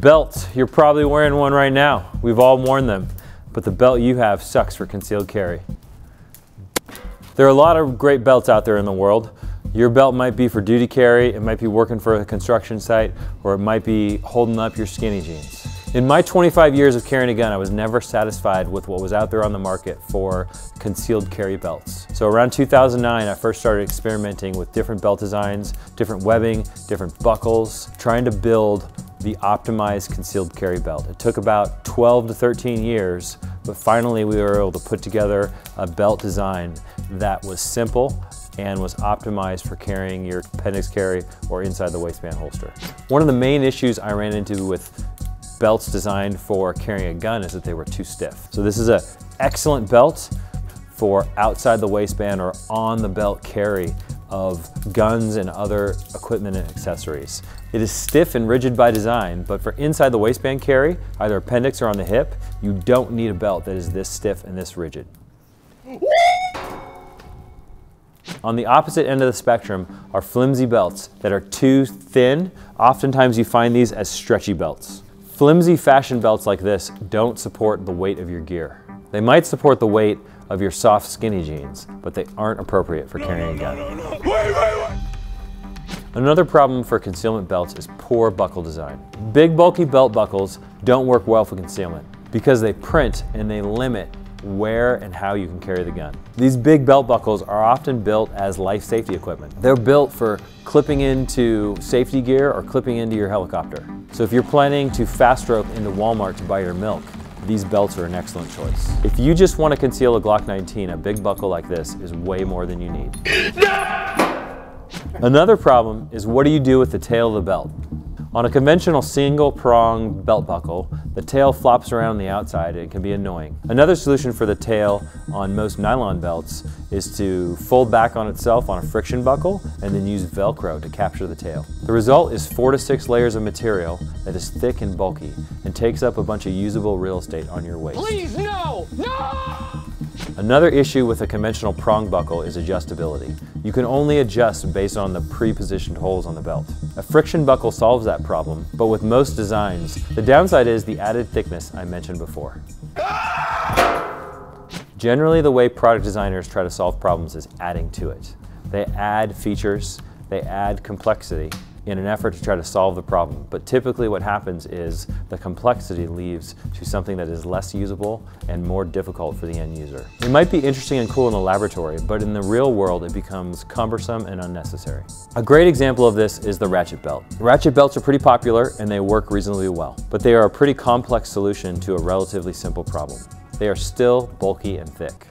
Belts, you're probably wearing one right now. We've all worn them, but the belt you have sucks for concealed carry. There are a lot of great belts out there in the world. Your belt might be for duty carry, it might be working for a construction site, or it might be holding up your skinny jeans. In my 25 years of carrying a gun, I was never satisfied with what was out there on the market for concealed carry belts. So around 2009, I first started experimenting with different belt designs, different webbing, different buckles, trying to build the optimized concealed carry belt. It took about 12 to 13 years, but finally we were able to put together a belt design that was simple and was optimized for carrying your appendix carry or inside the waistband holster. One of the main issues I ran into with belts designed for carrying a gun is that they were too stiff. So this is an excellent belt for outside the waistband or on the belt carry of guns and other equipment and accessories. It is stiff and rigid by design, but for inside the waistband carry, either appendix or on the hip, you don't need a belt that is this stiff and this rigid. On the opposite end of the spectrum are flimsy belts that are too thin. Oftentimes you find these as stretchy belts. Flimsy fashion belts like this don't support the weight of your gear. They might support the weight of your soft skinny jeans, but they aren't appropriate for carrying a gun. Another problem for concealment belts is poor buckle design. Big bulky belt buckles don't work well for concealment because they print and they limit where and how you can carry the gun. These big belt buckles are often built as life safety equipment. They're built for clipping into safety gear or clipping into your helicopter. So if you're planning to fast rope into Walmart to buy your milk, these belts are an excellent choice. If you just want to conceal a Glock 19, a big buckle like this is way more than you need. No! Another problem is, what do you do with the tail of the belt? On a conventional single prong belt buckle, the tail flops around the outside and it can be annoying. Another solution for the tail on most nylon belts is to fold back on itself on a friction buckle and then use Velcro to capture the tail. The result is 4 to 6 layers of material that is thick and bulky and takes up a bunch of usable real estate on your waist. Please, no! No! Another issue with a conventional prong buckle is adjustability. You can only adjust based on the pre-positioned holes on the belt. A friction buckle solves that problem, but with most designs, the downside is the added thickness I mentioned before. Generally, the way product designers try to solve problems is adding to it. They add features, they add complexity in an effort to try to solve the problem. But typically what happens is the complexity leads to something that is less usable and more difficult for the end user. It might be interesting and cool in the laboratory, but in the real world it becomes cumbersome and unnecessary. A great example of this is the ratchet belt. Ratchet belts are pretty popular and they work reasonably well, but they are a pretty complex solution to a relatively simple problem. They are still bulky and thick.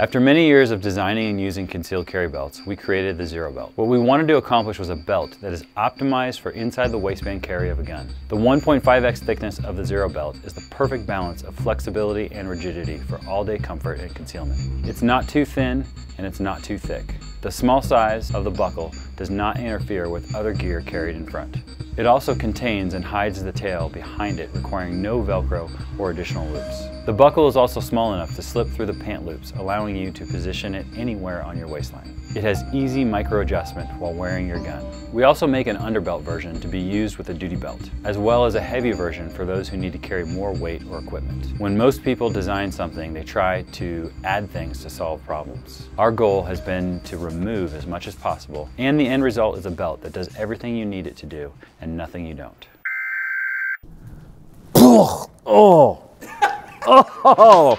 After many years of designing and using concealed carry belts, we created the Zero Belt. What we wanted to accomplish was a belt that is optimized for inside the waistband carry of a gun. The 1.5x thickness of the Zero Belt is the perfect balance of flexibility and rigidity for all-day comfort and concealment. It's not too thin and it's not too thick. The small size of the buckle does not interfere with other gear carried in front. It also contains and hides the tail behind it, requiring no Velcro or additional loops. The buckle is also small enough to slip through the pant loops, allowing you to position it anywhere on your waistline. It has easy micro adjustment while wearing your gun. We also make an underbelt version to be used with a duty belt, as well as a heavy version for those who need to carry more weight or equipment. When most people design something, they try to add things to solve problems. Our goal has been to remove as much as possible, and the end result is a belt that does everything you need it to do and nothing you don't. Oh! Oh! Oh! Oh!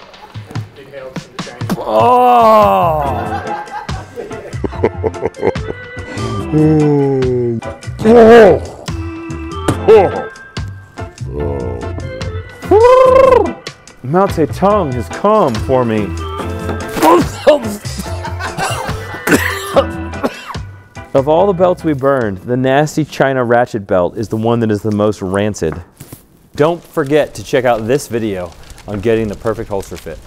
Mao Tse Tong has come for me. Of all the belts we burned, the nasty China ratchet belt is the one that is the most rancid. Don't forget to check out this video on getting the perfect holster fit.